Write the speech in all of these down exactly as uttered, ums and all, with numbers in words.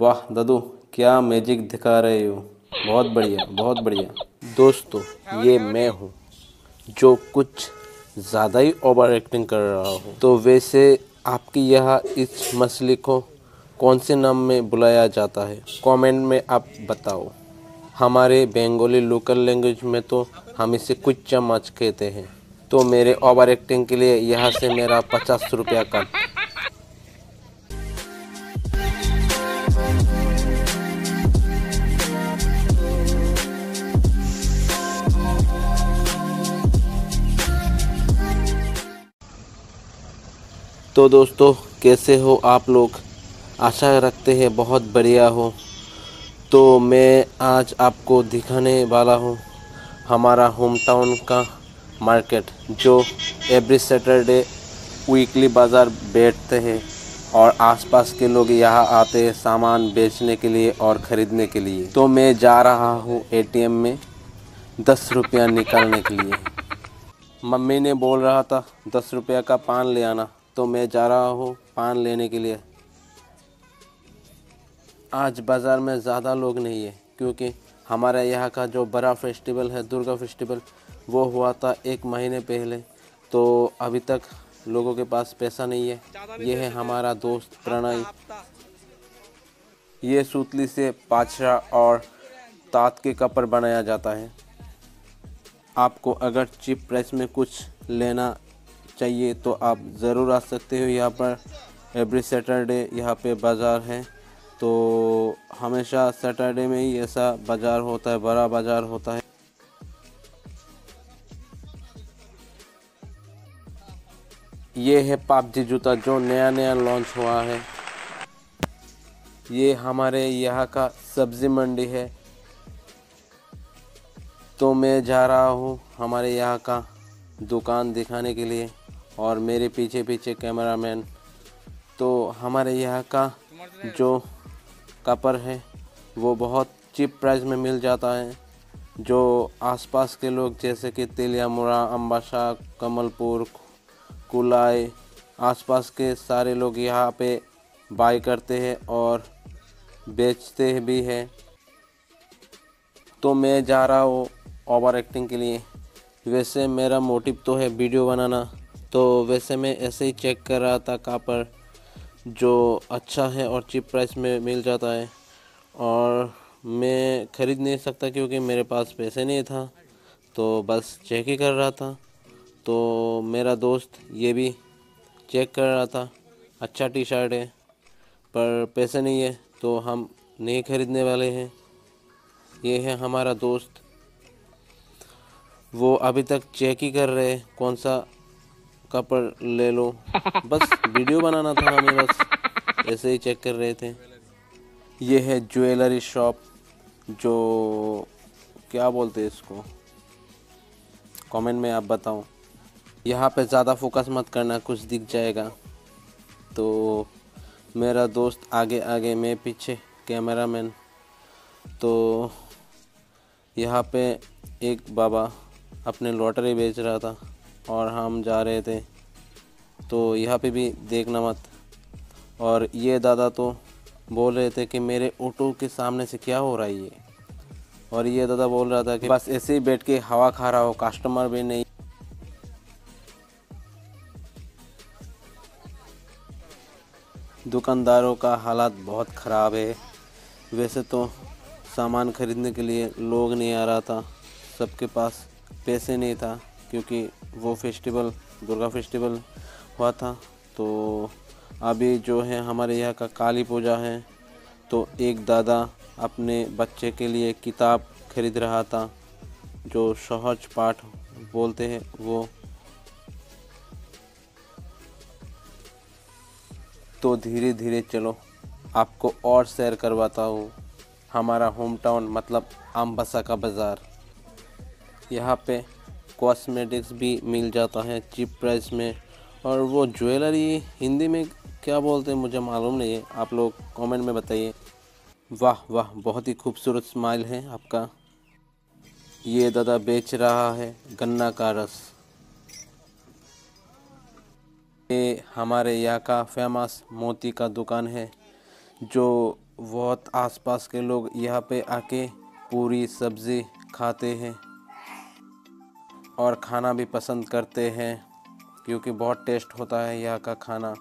वाह दादू क्या मैजिक दिखा रहे हो, बहुत बढ़िया बहुत बढ़िया। दोस्तों ये मैं हूँ जो कुछ ज़्यादा ही ओवर एक्टिंग कर रहा हूँ। तो वैसे आपके यहाँ इस मछली को कौन से नाम में बुलाया जाता है, कमेंट में आप बताओ। हमारे बंगाली लोकल लैंग्वेज में तो हम इसे कुछ चम्मच कहते हैं। तो मेरे ओवर एक्टिंग के लिए यहाँ से मेरा पचास रुपया कट। तो दोस्तों कैसे हो आप लोग, आशा रखते हैं बहुत बढ़िया हो। तो मैं आज आपको दिखाने वाला हूँ हमारा होम टाउन का मार्केट, जो एवरी सैटरडे वीकली बाज़ार बैठते हैं और आसपास के लोग यहाँ आते हैं सामान बेचने के लिए और ख़रीदने के लिए। तो मैं जा रहा हूँ एटीएम में दस रुपया निकालने के लिए। मम्मी ने बोल रहा था दस रुपया का पान ले आना, तो मैं जा रहा हूँ पान लेने के लिए। आज बाज़ार में ज़्यादा लोग नहीं है क्योंकि हमारे यहाँ का जो बड़ा फेस्टिवल है दुर्गा फेस्टिवल, वो हुआ था एक महीने पहले। तो अभी तक लोगों के पास पैसा नहीं है। यह है हमारा दोस्त प्रणय, ये सूतली से पाछरा और तात के कपड़े बनाया जाता है। आपको अगर चीप प्राइस में कुछ लेना चाहिए तो आप ज़रूर आ सकते हो यहाँ पर। एवरी सैटरडे यहाँ पे बाज़ार है, तो हमेशा सैटरडे में ही ऐसा बाज़ार होता है, बड़ा बाज़ार होता है। ये है पबजी जूता जो नया नया लॉन्च हुआ है। ये हमारे यहाँ का सब्ज़ी मंडी है। तो मैं जा रहा हूँ हमारे यहाँ का दुकान दिखाने के लिए और मेरे पीछे पीछे कैमरामैन। तो हमारे यहाँ का जो कपड़ है वो बहुत चीप प्राइस में मिल जाता है, जो आसपास के लोग जैसे कि तेलियामुरा, अम्बासा, कमलपुर, कुलाई, आसपास के सारे लोग यहाँ पे बाय करते हैं और बेचते भी हैं। तो मैं जा रहा हूँ ओवर एक्टिंग के लिए। वैसे मेरा मोटिव तो है वीडियो बनाना, तो वैसे मैं ऐसे ही चेक कर रहा था कापड़ जो अच्छा है और चीप प्राइस में मिल जाता है, और मैं ख़रीद नहीं सकता क्योंकि मेरे पास पैसे नहीं था। तो बस चेक ही कर रहा था। तो मेरा दोस्त ये भी चेक कर रहा था, अच्छा टी शर्ट है पर पैसे नहीं है तो हम नहीं ख़रीदने वाले हैं। ये है हमारा दोस्त, वो अभी तक चेक ही कर रहे हैं कौन सा कपड़ ले लो। बस वीडियो बनाना था हमें, बस ऐसे ही चेक कर रहे थे। ये है ज्वेलरी शॉप, जो क्या बोलते हैं इसको, कमेंट में आप बताओ। यहाँ पे ज़्यादा फोकस मत करना, कुछ दिख जाएगा। तो मेरा दोस्त आगे आगे, मैं पीछे कैमरामैन। तो यहाँ पे एक बाबा अपने लॉटरी बेच रहा था और हम जा रहे थे, तो यहाँ पे भी देखना मत। और ये दादा तो बोल रहे थे कि मेरे ऑटो के सामने से क्या हो रहा है ये, और ये दादा बोल रहा था कि बस ऐसे ही बैठ के हवा खा रहा हो, कस्टमर भी नहीं। दुकानदारों का हालात बहुत ख़राब है। वैसे तो सामान खरीदने के लिए लोग नहीं आ रहा था, सबके पास पैसे नहीं था क्योंकि वो फेस्टिवल दुर्गा फेस्टिवल हुआ था। तो अभी जो है हमारे यहाँ का काली पूजा है, तो एक दादा अपने बच्चे के लिए किताब खरीद रहा था, जो सहज पाठ बोलते हैं वो। तो धीरे धीरे चलो आपको और सैर करवाता हूँ हमारा होम टाउन मतलब अम्बासा का बाज़ार। यहाँ पे कॉस्मेटिक्स भी मिल जाता है चीप प्राइस में, और वो ज्वेलरी हिंदी में क्या बोलते हैं मुझे मालूम नहीं है, आप लोग कमेंट में बताइए। वाह वाह बहुत ही खूबसूरत स्माइल है आपका। ये दादा बेच रहा है गन्ना का रस। ये हमारे यहाँ का फेमस मोती का दुकान है, जो बहुत आसपास के लोग यहाँ पे आके पूरी सब्जी खाते हैं और खाना भी पसंद करते हैं क्योंकि बहुत टेस्ट होता है यहाँ का खाना।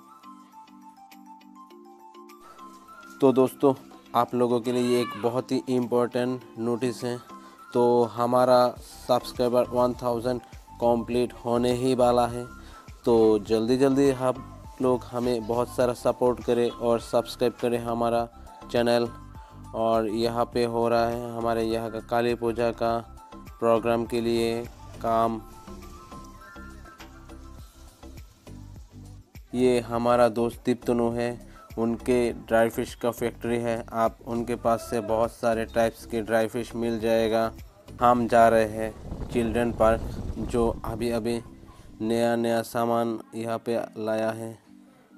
तो दोस्तों आप लोगों के लिए ये एक बहुत ही इम्पोर्टेंट नोटिस है। तो हमारा सब्सक्राइबर वन थाउज़ेंड कंप्लीट होने ही वाला है, तो जल्दी जल्दी हम लोग हमें बहुत सारा सपोर्ट करें और सब्सक्राइब करें हमारा चैनल। और यहाँ पे हो रहा है हमारे यहाँ का काली पूजा का प्रोग्राम के लिए काम। ये हमारा दोस्त दीप्तनु है, उनके ड्राई फिश का फैक्ट्री है। आप उनके पास से बहुत सारे टाइप्स के ड्राई फिश मिल जाएगा। हम जा रहे हैं चिल्ड्रन पार्क, जो अभी अभी नया नया सामान यहाँ पे लाया है।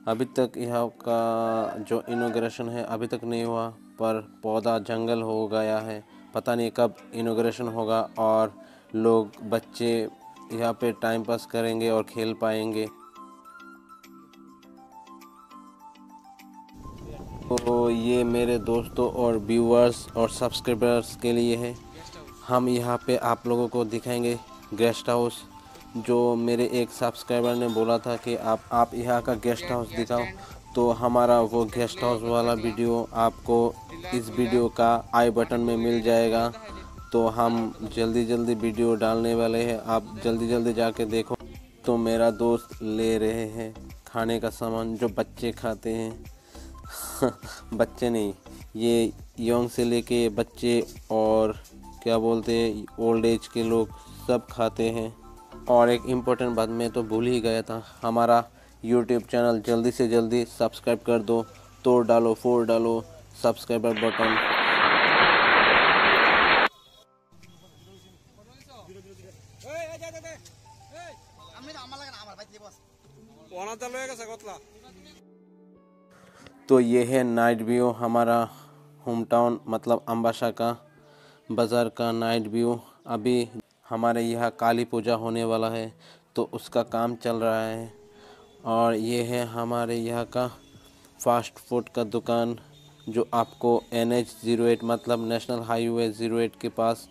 अभी तक यहाँ का जो इनॉग्रेशन है अभी तक नहीं हुआ, पर पौधा जंगल हो गया है। पता नहीं कब इनॉग्रेशन होगा और लोग बच्चे यहाँ पे टाइम पास करेंगे और खेल पाएंगे। तो ये मेरे दोस्तों और व्यूअर्स और सब्सक्राइबर्स के लिए है। हम यहाँ पे आप लोगों को दिखाएंगे गेस्ट हाउस, जो मेरे एक सब्सक्राइबर ने बोला था कि आप आप यहाँ का गेस्ट हाउस दिखाओ। तो हमारा वो गेस्ट हाउस वाला वीडियो आपको इस वीडियो का आई बटन में मिल जाएगा। तो हम जल्दी जल्दी वीडियो डालने वाले हैं, आप जल्दी जल्दी जाके देखो। तो मेरा दोस्त ले रहे हैं खाने का सामान जो बच्चे खाते हैं। बच्चे नहीं, ये यंग से लेके बच्चे और क्या बोलते हैं ओल्ड एज के लोग सब खाते हैं। और एक इम्पोर्टेंट बात मैं तो भूल ही गया था, हमारा यूट्यूब चैनल जल्दी से जल्दी सब्सक्राइब कर दो। तो डालो फोर डालो सब्सक्राइबर बटन। तो ये है नाइट व्यू हमारा होम टाउन, मतलब अम्बासा का बाज़ार का नाइट व्यू। अभी हमारे यहाँ काली पूजा होने वाला है, तो उसका काम चल रहा है। और ये है हमारे यहाँ का फास्ट फूड का दुकान, जो आपको एन एच जीरो एट मतलब नेशनल हाईवे ज़ीरो एट के पास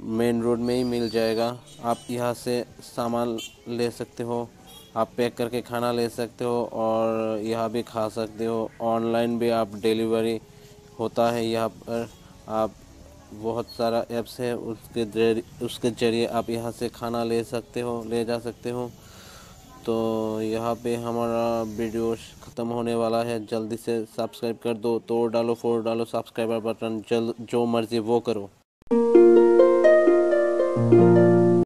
मेन रोड में ही मिल जाएगा। आप यहाँ से सामान ले सकते हो, आप पैक करके खाना ले सकते हो और यहाँ भी खा सकते हो। ऑनलाइन भी आप डिलीवरी होता है यहाँ पर। आप बहुत सारा ऐप्स है, उसके जरिए उसके जरिए आप यहाँ से खाना ले सकते हो, ले जा सकते हो। तो यहाँ पे हमारा वीडियो ख़त्म होने वाला है, जल्दी से सब्सक्राइब कर दो। तो डालो फोर डालो सब्सक्राइबर बटन, जल जो मर्ज़ी वो करो।